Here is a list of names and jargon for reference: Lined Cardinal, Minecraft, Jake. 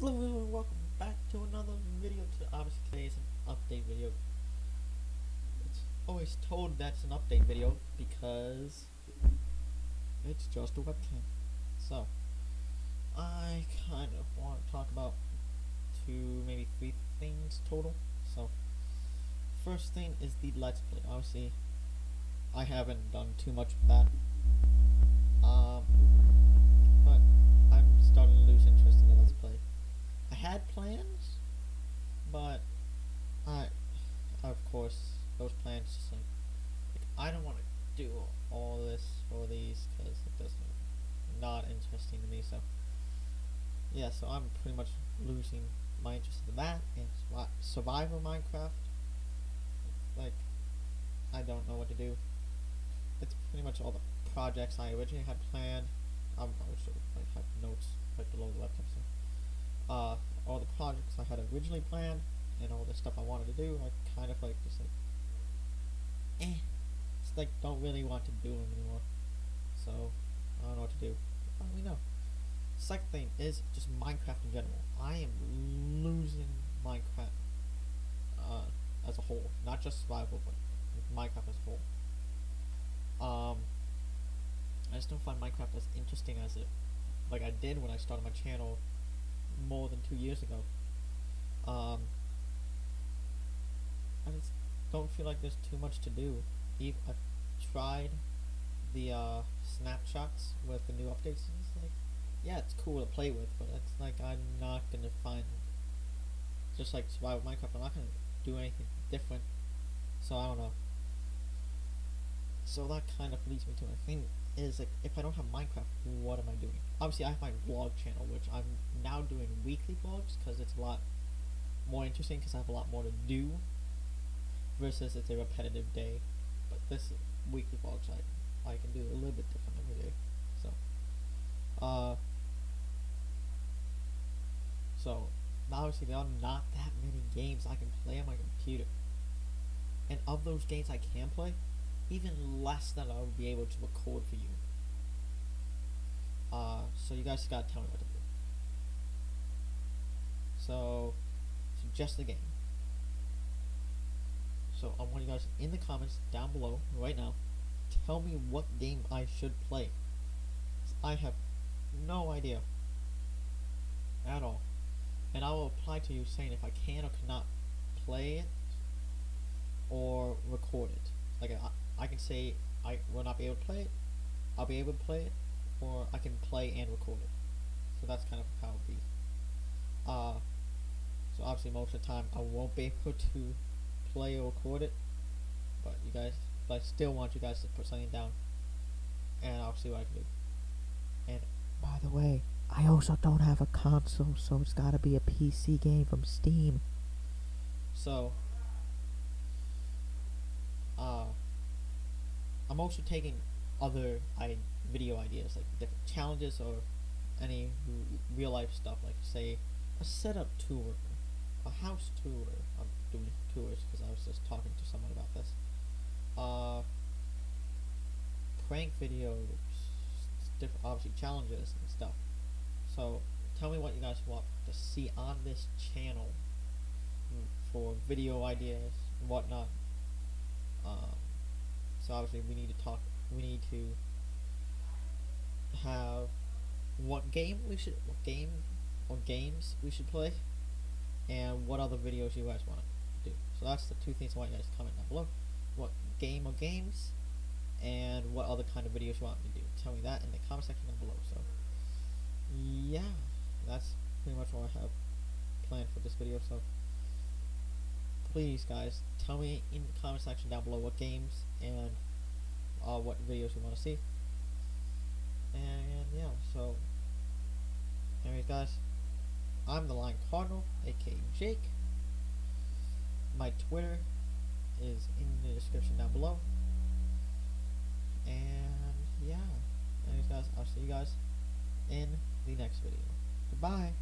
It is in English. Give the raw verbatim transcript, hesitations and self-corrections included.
Welcome back to another video. Obviously today is an update video. It's always told that's an update video because it's just a webcam. So I kind of want to talk about two, maybe three things total. So first thing is the let's play. Obviously I haven't done too much of that. Um, but I'm starting to lose interest in the let's play. I had plans, but I, of course, those plans just like, like I don't want to do all this or these because it doesn't not interesting to me. So yeah, so I'm pretty much losing my interest in that and survival Minecraft. Like I don't know what to do. It's pretty much all the projects I originally had planned. I'm probably sure I have notes right below the left episode. Uh, all the projects I had originally planned and all the stuff I wanted to do, I kind of like just like, eh, just like don't really want to do them anymore. So I don't know what to do. I don't really know. Second thing is just Minecraft in general. I am losing Minecraft uh, as a whole, not just survival, but Minecraft as a whole. Um, I just don't find Minecraft as interesting as it, like I did when I started my channel more than two years ago. Um, I just don't feel like there's too much to do. Even I've tried the uh, snapshots with the new updates. And it's like, yeah, it's cool to play with, but it's like I'm not gonna find, just like survival Minecraft, I'm not gonna do anything different. So I don't know. So that kind of leads me to my thing is like, if I don't have Minecraft, what am I doing? Obviously I have my vlog channel, which I'm now doing weekly vlogs because it's a lot more interesting because I have a lot more to do versus it's a repetitive day. But this is weekly vlogs I, I can do a little bit different every day. So uh, so obviously there are not that many games I can play on my computer, and of those games I can play, even less than I would be able to record for you. Uh, so you guys just gotta tell me what to do. So, suggest the game. So I want you guys in the comments down below right now, tell me what game I should play. I have no idea at all. And I will reply to you saying if I can or cannot play it or record it. Like I, I can say I will not be able to play it, I'll be able to play it, or I can play and record it. So that's kind of how it'll be. Uh, so obviously most of the time I won't be able to play or record it, but you guys, but I still want you guys to put something down, and I'll see what I can do. And by the way, I also don't have a console, so it's gotta be a P C game from Steam. So Uh, I'm also taking other I video ideas, like different challenges or any real life stuff, like say a setup tour, a house tour. I'm doing tours because I was just talking to someone about this. Uh, prank videos, different obviously challenges and stuff. So tell me what you guys want to see on this channel for video ideas and whatnot. Um, so obviously we need to talk, we need to have what game we should, what game or games we should play, and what other videos you guys want to do. So that's the two things I want you guys to comment down below. What game or games, and what other kind of videos you want me to do. Tell me that in the comment section down below. So yeah, that's pretty much all I have planned for this video. So please guys, tell me in the comment section down below what games and uh, what videos you want to see. And yeah, so anyways guys, I'm the Lined Cardinal, aka Jake. My Twitter is in the description down below. And yeah, anyways guys, I'll see you guys in the next video. Goodbye.